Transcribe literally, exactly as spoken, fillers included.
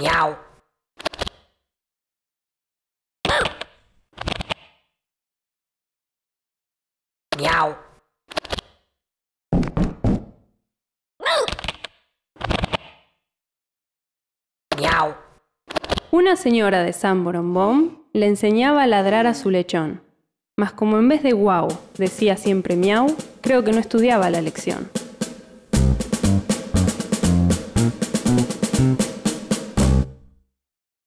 Miau. Miau. Miau. Una señora de San Borombón le enseñaba a ladrar a su lechón, mas como en vez de guau decía siempre miau, creo que no estudiaba la lección.